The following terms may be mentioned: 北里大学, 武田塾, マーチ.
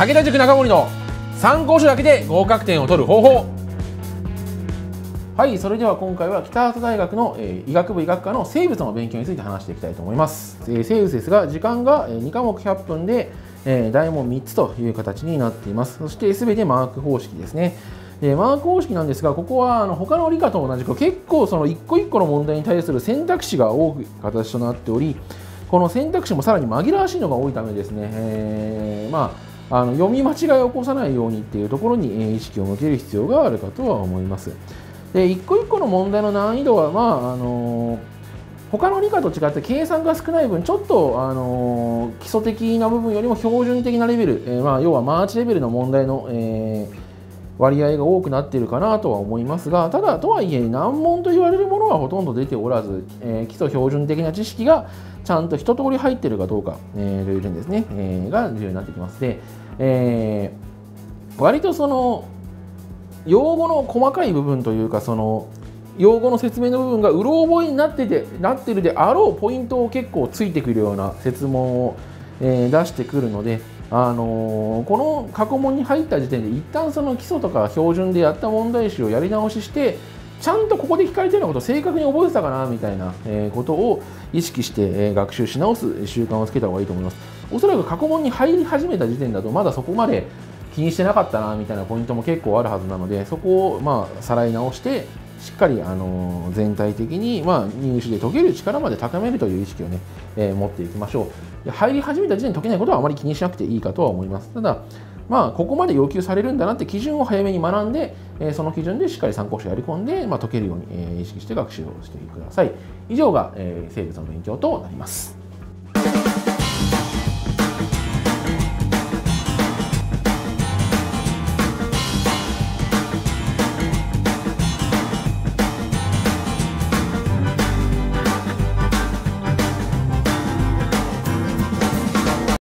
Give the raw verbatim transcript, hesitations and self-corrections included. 武田塾中森の参考書だけで合格点を取る方法。はい、それでは今回は北里大学の、えー、医学部医学科の生物の勉強について話していきたいと思います。えー、生物ですが、時間がに科目ひゃっぷんで、えー、題目みっつという形になっています。そして全てマーク方式ですね。でマーク方式なんですが、ここはあの他の理科と同じく結構その一個一個の問題に対する選択肢が多い形となっており、この選択肢もさらに紛らわしいのが多いためですね、えー、まあ、あの読み間違いを起こさないようにっていうところに意識を向ける必要があるかとは思います。で一個一個の問題の難易度は、まああのー他の理科と違って計算が少ない分、ちょっと、あのー、基礎的な部分よりも標準的なレベル、えーまあ、要はマーチレベルの問題の、えー、割合が多くなっているかなとは思いますが、ただとはいえ難問と言われるものはほとんど出ておらず、えー、基礎標準的な知識がちゃんと一通り入っているかどうか、えー、という点ですね、えー、が重要になってきます。で、えー、割とその用語の細かい部分というか、その用語の説明の部分がうろ覚えになっててなってるであろうポイントを結構ついてくるような設問を、えー、出してくるので、あのー、この過去問に入った時点で一旦その基礎とか標準でやった問題集をやり直しして、ちゃんとここで聞かれてるようなことを正確に覚えてたかなみたいなことを意識して学習し直す習慣をつけた方がいいと思います。おそらく過去問に入り始めた時点だとまだそこまで気にしてなかったなみたいなポイントも結構あるはずなので、そこをまあさらい直してしっかりあの全体的にまあ入試で解ける力まで高めるという意識をね、えー、持っていきましょう。入り始めた時点で解けないことはあまり気にしなくていいかとは思います。ただまあここまで要求されるんだなって基準を早めに学んで、えー、その基準でしっかり参考書をやり込んで、まあ、解けるように、えー、意識して学習をしてください。以上が、えー、生物の勉強となります。